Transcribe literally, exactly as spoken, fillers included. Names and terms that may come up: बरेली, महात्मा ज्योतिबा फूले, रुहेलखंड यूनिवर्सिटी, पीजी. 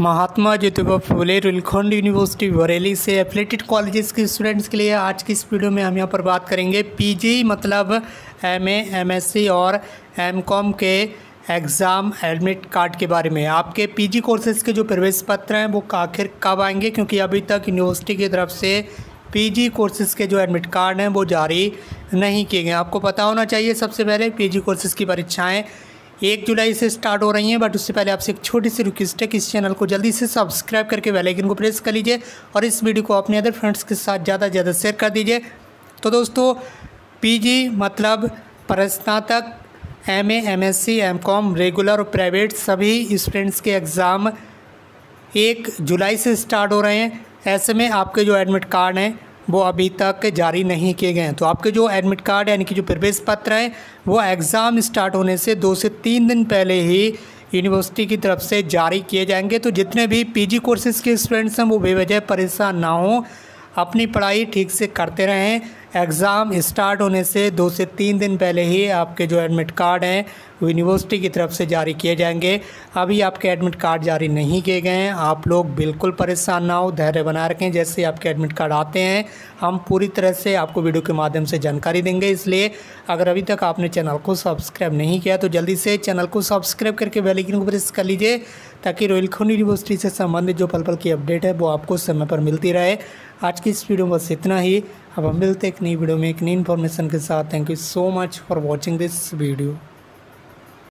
महात्मा ज्योतिबा फूले रुहेलखंड यूनिवर्सिटी बरेली से affiliated colleges के students के लिए आज की इस वीडियो में हम यहाँ पर बात करेंगे पीजी मतलब एमए, एमएससी और एमकॉम के एग्ज़ाम एडमिट कार्ड के बारे में। आपके पीजी कोर्सेज़ के जो प्रवेश पत्र हैं वो आखिर कब आएंगे, क्योंकि अभी तक यूनिवर्सिटी की तरफ से पीजी कोर्सेज़ के जो एडमिट कार्ड हैं वो जारी नहीं किए गए। आपको पता होना चाहिए सबसे पहले पीजी कोर्सेज़ की परीक्षाएँ एक जुलाई से स्टार्ट हो रही हैं, बट उससे पहले आपसे एक छोटी सी रिक्वेस्ट है कि इस चैनल को जल्दी से सब्सक्राइब करके बेल आइकन को प्रेस कर लीजिए और इस वीडियो को अपने अदर फ्रेंड्स के साथ ज़्यादा से ज़्यादा शेयर कर दीजिए। तो दोस्तों पीजी मतलब स्नातक, एमए, एमएससी, एमकॉम, रेगुलर और प्राइवेट सभी स्टूडेंट्स के एग्ज़ाम एक जुलाई से स्टार्ट हो रहे हैं। ऐसे में आपके जो एडमिट कार्ड हैं वो अभी तक जारी नहीं किए गए हैं, तो आपके जो एडमिट कार्ड यानी कि जो प्रवेश पत्र हैं वो एग्ज़ाम स्टार्ट होने से दो से तीन दिन पहले ही यूनिवर्सिटी की तरफ से जारी किए जाएंगे। तो जितने भी पीजी कोर्सेज के स्टूडेंट्स हैं वो बेवजह परेशान ना हों, अपनी पढ़ाई ठीक से करते रहें। एग्ज़ाम स्टार्ट होने से दो से तीन दिन पहले ही आपके जो एडमिट कार्ड हैं वो यूनिवर्सिटी की तरफ से जारी किए जाएंगे। अभी आपके एडमिट कार्ड जारी नहीं किए गए हैं, आप लोग बिल्कुल परेशान ना हो, धैर्य बनाए रखें। जैसे आपके एडमिट कार्ड आते हैं हम पूरी तरह से आपको वीडियो के माध्यम से जानकारी देंगे। इसलिए अगर अभी तक आपने चैनल को सब्सक्राइब नहीं किया तो जल्दी से चैनल को सब्सक्राइब करके बेल आइकन को प्रेस कर लीजिए, ताकि रुहेलखंड यूनिवर्सिटी से संबंधित जो पल पल की अपडेट है वो आपको समय पर मिलती रहे। आज की इस वीडियो में बस इतना ही। अब हम मिलते हैं एक नई वीडियो में एक नई इन्फॉर्मेशन के साथ। Thank you so much for watching this video.